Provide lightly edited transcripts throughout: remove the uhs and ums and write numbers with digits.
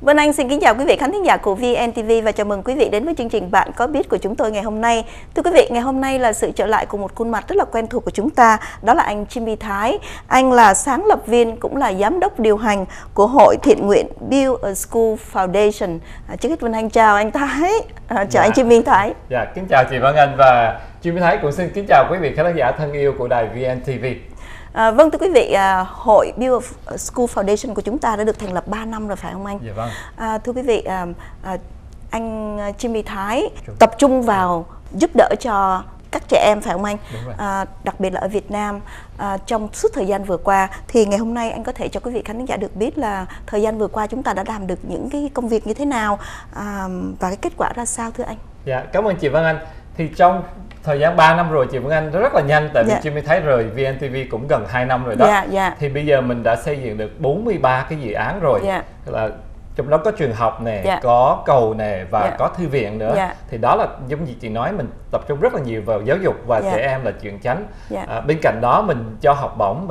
Vân Anh xin kính chào quý vị khán thính giả của VNTV và chào mừng quý vị đến với chương trình Bạn Có Biết của chúng tôi ngày hôm nay. Thưa quý vị, ngày hôm nay là sự trở lại của một khuôn mặt rất là quen thuộc của chúng ta, đó là anh Jimmy Thái. Anh là sáng lập viên cũng là giám đốc điều hành của hội thiện nguyện Build a School Foundation. Trước hết Vân Anh chào anh Thái, chào anh Jimmy Thái. Dạ, kính chào chị Vân Anh và Jimmy Thái cũng xin kính chào quý vị khán giả thân yêu của đài VNTV. Vâng thưa quý vị, hội Build a School Foundation của chúng ta đã được thành lập 3 năm rồi phải không anh? Dạ vâng. Thưa quý vị, anh Jimmy Thái tập trung vào giúp đỡ cho các trẻ em phải không anh? Đặc biệt là ở Việt Nam trong suốt thời gian vừa qua, thì ngày hôm nay anh có thể cho quý vị khán giả được biết là thời gian vừa qua chúng ta đã làm được những cái công việc như thế nào và cái kết quả ra sao thưa anh? Dạ, cảm ơn chị Vân Anh. Thì trong thời gian 3 năm rồi chị Vân Anh rất là nhanh, tại vì Jimmy Thái rời VNTV cũng gần 2 năm rồi đó. Thì bây giờ mình đã xây dựng được 43 cái dự án rồi, là trong đó có trường học nè, có cầu nè và có thư viện nữa. Thì đó là giống như chị nói, mình tập trung rất là nhiều vào giáo dục và trẻ em là chuyện chánh. Bên cạnh đó mình cho học bổng,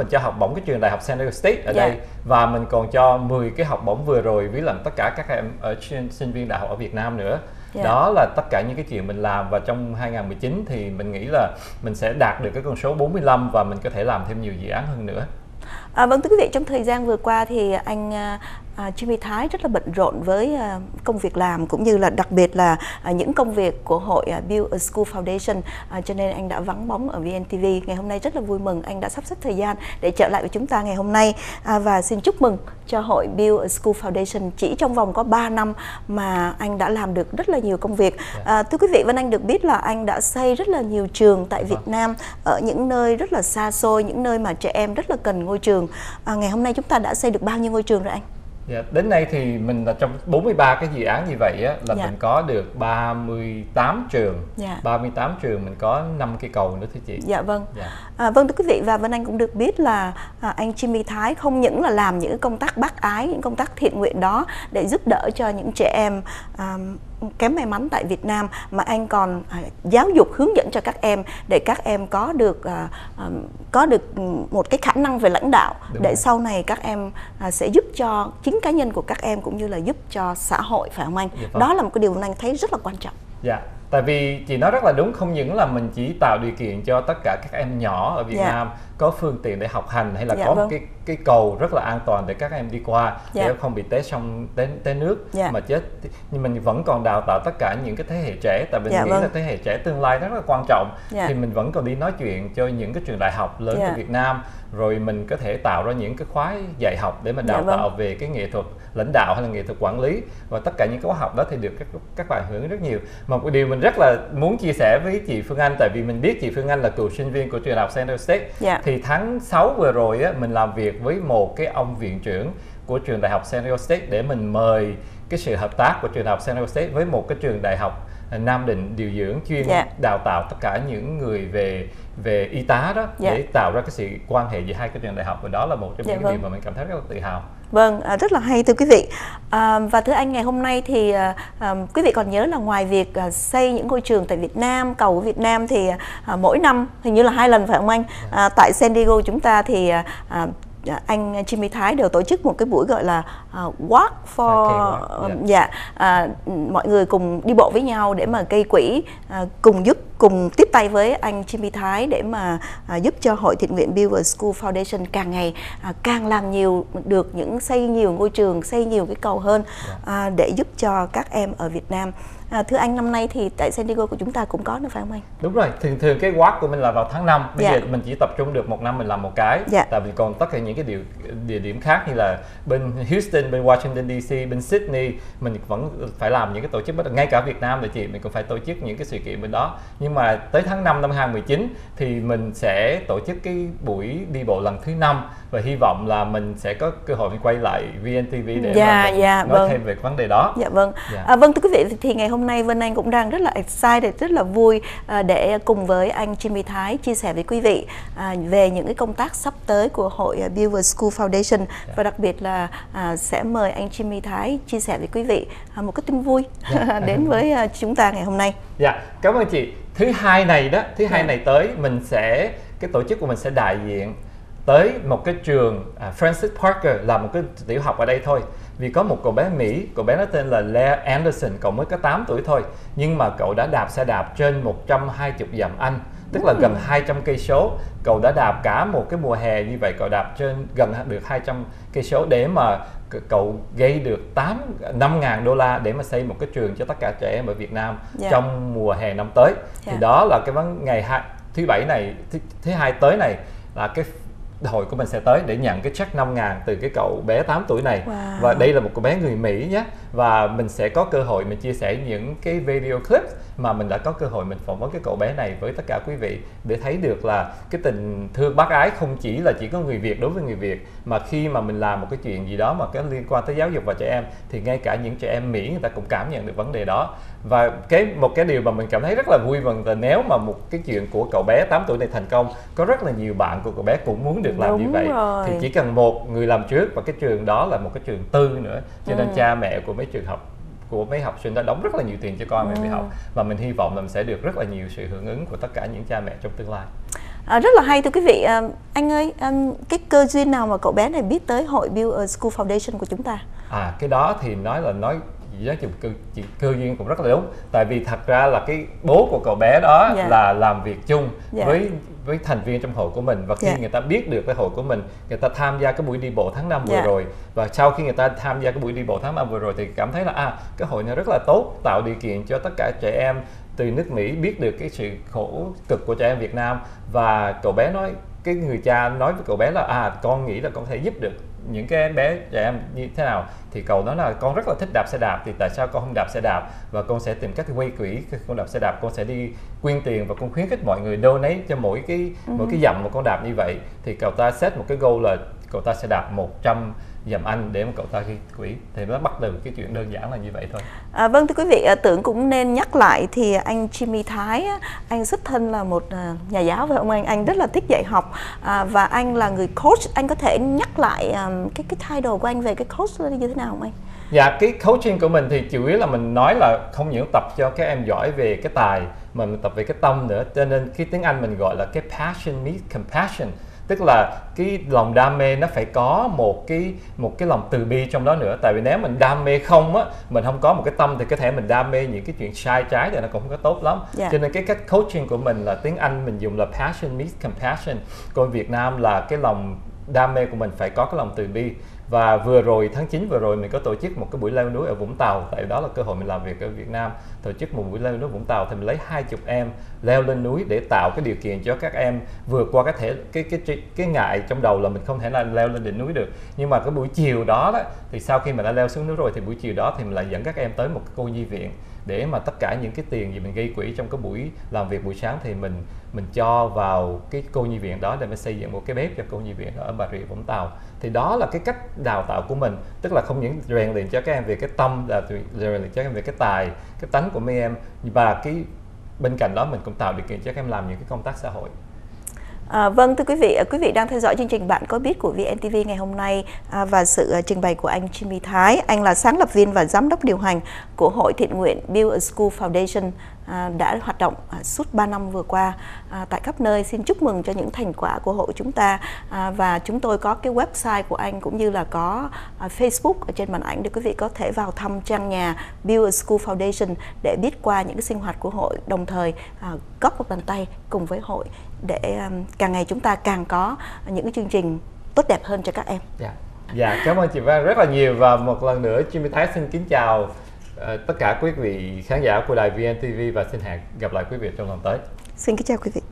cái trường đại học San Diego State ở đây, và mình còn cho 10 cái học bổng vừa rồi với làm tất cả các em ở sinh viên đại học ở Việt Nam nữa. Đó là tất cả những cái chuyện mình làm, và trong 2019 thì mình nghĩ là mình sẽ đạt được cái con số 45 và mình có thể làm thêm nhiều dự án hơn nữa. Vâng thưa quý vị, trong thời gian vừa qua thì anh Jimmy Thái rất là bận rộn với công việc làm cũng như là đặc biệt là những công việc của hội Build a School Foundation, cho nên anh đã vắng bóng ở VNTV. Ngày hôm nay rất là vui mừng anh đã sắp xếp thời gian để trở lại với chúng ta ngày hôm nay, và xin chúc mừng cho hội Build a School Foundation. Chỉ trong vòng có 3 năm mà anh đã làm được rất là nhiều công việc. Thưa quý vị, Vân Anh được biết là anh đã xây rất là nhiều trường tại Việt Nam, ở những nơi rất là xa xôi, những nơi mà trẻ em rất là cần ngôi trường. Ngày hôm nay chúng ta đã xây được bao nhiêu ngôi trường rồi anh? Đến nay thì mình là trong 43 cái dự án như vậy á, là mình có được 38 trường. 38 trường, mình có 5 cây cầu nữa thưa chị. Vâng thưa quý vị, và Vân Anh cũng được biết là anh Jimmy Thái không những là làm những công tác bác ái, những công tác thiện nguyện đó để giúp đỡ cho những trẻ em kém may mắn tại Việt Nam, mà anh còn giáo dục hướng dẫn cho các em để các em có được một cái khả năng về lãnh đạo. Sau này các em sẽ giúp cho chính cá nhân của các em cũng như là giúp cho xã hội phải không anh? Đó là một cái điều mà anh thấy rất là quan trọng. Tại vì chị nói rất là đúng, không những là mình chỉ tạo điều kiện cho tất cả các em nhỏ ở Việt Nam có phương tiện để học hành, hay là có một cái cầu rất là an toàn để các em đi qua để không bị té sông té nước mà chết, nhưng mình vẫn còn đào tạo tất cả những cái thế hệ trẻ, tại mình nghĩ là thế hệ trẻ tương lai rất là quan trọng. Thì mình vẫn còn đi nói chuyện cho những cái trường đại học lớn của Việt Nam, rồi mình có thể tạo ra những cái khóa dạy học để mình đào tạo về cái nghệ thuật lãnh đạo hay là nghệ thuật quản lý, và tất cả những cái khóa học đó thì được các bạn hưởng rất nhiều. Mà một điều mình rất là muốn chia sẻ với chị Phương Anh, tại vì mình biết chị Phương Anh là cựu sinh viên của trường đại học Central State. Thì tháng 6 vừa rồi á, mình làm việc với một cái ông viện trưởng của trường đại học San Diego State để mình mời cái sự hợp tác của trường đại học San Diego State với một cái trường đại học Nam Định điều dưỡng chuyên đào tạo tất cả những người về y tá đó, để tạo ra cái sự quan hệ giữa hai cái trường đại học, và đó là một trong những điều mà mình cảm thấy rất là tự hào. Vâng, rất là hay thưa quý vị. Và thưa anh, ngày hôm nay thì quý vị còn nhớ là ngoài việc xây những ngôi trường tại Việt Nam, cầu của Việt Nam, thì mỗi năm hình như là 2 lần phải không anh? Tại San Diego chúng ta thì anh Jimmy Thái đều tổ chức một cái buổi gọi là walk for mọi người cùng đi bộ với nhau để mà gây quỹ, cùng tiếp tay với anh Jimmy Thái để mà giúp cho hội thiện nguyện Build a School Foundation càng ngày càng làm nhiều được những xây nhiều ngôi trường, xây nhiều cái cầu hơn để giúp cho các em ở Việt Nam. Thưa anh, năm nay thì tại San Diego của chúng ta cũng có nữa phải không anh? Đúng rồi, thường cái walk của mình là vào tháng 5. Bây giờ mình chỉ tập trung được một năm mình làm một cái, tại vì còn tất cả những cái địa điểm khác như là bên Houston, bên Washington DC, bên Sydney mình vẫn phải làm những cái tổ chức, ngay cả Việt Nam rồi chị, mình cũng phải tổ chức những cái sự kiện bên đó. Nhưng mà tới tháng 5 năm 2019 thì mình sẽ tổ chức cái buổi đi bộ lần thứ 5, và hy vọng là mình sẽ có cơ hội mình quay lại VNTV để nói thêm về vấn đề đó. Vâng thưa quý vị, thì ngày hôm nay Vân Anh cũng đang rất là excited, rất là vui để cùng với anh Jimmy Thái chia sẻ với quý vị về những cái công tác sắp tới của hội Build a School Foundation, và đặc biệt là sẽ mời anh Jimmy Thái chia sẻ với quý vị một cái tin vui đến với chúng ta ngày hôm nay. Cảm ơn chị. Thứ hai này tới mình sẽ tổ chức của mình sẽ đại diện tới một cái trường Francis Parker, là một cái tiểu học ở đây thôi, Vì có một cậu bé Mỹ, cậu bé đó tên là Leo Anderson, cậu mới có 8 tuổi thôi, nhưng mà cậu đã đạp xe đạp trên 120 dặm Anh, tức là gần 200 cây số. Cậu đã đạp cả một cái mùa hè như vậy, cậu đạp trên gần được 200 cây số để mà cậu gây được 5.000 đô la để mà xây một cái trường cho tất cả trẻ em ở Việt Nam trong mùa hè năm tới. Thì đó là cái ngày thứ hai tới này là cái hội của mình sẽ tới để nhận cái check 5.000 từ cái cậu bé 8 tuổi này. Và đây là một cậu bé người Mỹ nhé, và mình sẽ có cơ hội mình chia sẻ những cái video clip mà mình đã có cơ hội mình phỏng vấn cái cậu bé này với tất cả quý vị, để thấy được là cái tình thương bác ái không chỉ là chỉ có người Việt đối với người Việt, mà khi mà mình làm một cái chuyện gì đó mà cái liên quan tới giáo dục và trẻ em thì ngay cả những trẻ em Mỹ người ta cũng cảm nhận được vấn đề đó. Và một cái điều mà mình cảm thấy rất là vui mừng là nếu mà một cái chuyện của cậu bé 8 tuổi này thành công, có rất là nhiều bạn của cậu bé cũng muốn được làm như vậy. Thì chỉ cần một người làm trước, và cái trường đó là một cái trường tư nữa, cho nên cha mẹ của mấy học sinh đã đóng rất là nhiều tiền cho con mình đi học, và mình hy vọng là mình sẽ được rất là nhiều sự hưởng ứng của tất cả những cha mẹ trong tương lai. Rất là hay thưa quý vị. Anh ơi, cái cơ duyên nào mà cậu bé này biết tới hội Build a School Foundation của chúng ta? Cái đó thì nói là cơ duyên cũng rất là đúng, tại vì thật ra là cái bố của cậu bé đó là làm việc chung với thành viên trong hội của mình, và khi người ta biết được cái hội của mình, người ta tham gia cái buổi đi bộ tháng 5 vừa rồi, và sau khi người ta tham gia cái buổi đi bộ tháng 5 vừa rồi thì cảm thấy là cái hội này rất là tốt, tạo điều kiện cho tất cả trẻ em từ nước Mỹ biết được cái sự khổ cực của trẻ em Việt Nam. Và cậu bé nói, cái người cha nói với cậu bé là con nghĩ là con thể giúp được những cái bé trẻ em như thế nào, thì cậu nói là con rất là thích đạp xe đạp, thì tại sao con không đạp xe đạp, và con sẽ tìm cách gây quỹ, con đạp xe đạp, con sẽ đi quyên tiền và con khuyến khích mọi người donate cho mỗi cái dặm mà con đạp như vậy. Thì cậu ta set một cái goal là cậu ta sẽ đạp 100 dặm Anh để mà cậu ta gây quỹ. Thì nó bắt đầu cái chuyện đơn giản là như vậy thôi. Vâng thưa quý vị, tưởng cũng nên nhắc lại thì anh Jimmy Thái, anh xuất thân là một nhà giáo phải không anh? Anh rất là thích dạy học, và anh là người coach. Anh có thể nhắc lại cái title của anh về cái coach như thế nào không anh? Dạ, cái coaching của mình thì chủ yếu là mình nói là không những tập cho các em giỏi về cái tài, mà mình tập về cái tâm nữa. Cho nên cái tiếng Anh mình gọi là cái passion meets compassion, tức là cái lòng đam mê nó phải có một cái lòng từ bi trong đó nữa. Tại vì nếu mình đam mê không á, mình không có một cái tâm thì có thể mình đam mê những cái chuyện sai trái thì nó cũng không có tốt lắm. Cho nên cái cách coaching của mình là tiếng Anh mình dùng là passion meets compassion, còn Việt Nam là cái lòng đam mê của mình phải có cái lòng từ bi. Và vừa rồi tháng 9 vừa rồi mình có tổ chức một cái buổi leo núi ở Vũng Tàu, tại đó là cơ hội mình làm việc ở Việt Nam. Tổ chức một buổi leo núi Vũng Tàu thì mình lấy 20 em leo lên núi để tạo cái điều kiện cho các em vượt qua cái ngại trong đầu là mình không thể là leo lên đỉnh núi được. Nhưng mà cái buổi chiều đó thì sau khi mình đã leo xuống núi rồi thì buổi chiều đó thì mình lại dẫn các em tới một cái cô nhi viện, để mà tất cả những cái tiền gì mình gây quỹ trong cái buổi làm việc buổi sáng thì mình cho vào cái cô nhi viện đó để mình xây dựng một cái bếp cho cô nhi viện ở Bà Rịa Vũng Tàu. Thì đó là cái cách đào tạo của mình, tức là không những rèn luyện cho các em về cái tâm, là rèn luyện cho các em về cái tài, cái tánh của mấy em, và cái bên cạnh đó mình cũng tạo điều kiện cho các em làm những cái công tác xã hội. Vâng thưa quý vị đang theo dõi chương trình Bạn Có Biết của VNTV ngày hôm nay, và sự trình bày của anh Jimmy Thái. Anh là sáng lập viên và giám đốc điều hành của hội thiện nguyện Build a School Foundation, đã hoạt động suốt 3 năm vừa qua tại khắp nơi. Xin chúc mừng cho những thành quả của hội chúng ta. Và chúng tôi có cái website của anh cũng như là có Facebook ở trên màn ảnh để quý vị có thể vào thăm trang nhà Build a School Foundation để biết qua những cái sinh hoạt của hội, đồng thời góp một bàn tay cùng với hội để càng ngày chúng ta càng có những cái chương trình tốt đẹp hơn cho các em. Dạ, cảm ơn chị Vân rất là nhiều, và một lần nữa Jimmy Thái xin kính chào tất cả quý vị khán giả của đài VNTV, và xin hẹn gặp lại quý vị trong lần tới. Xin kính chào quý vị.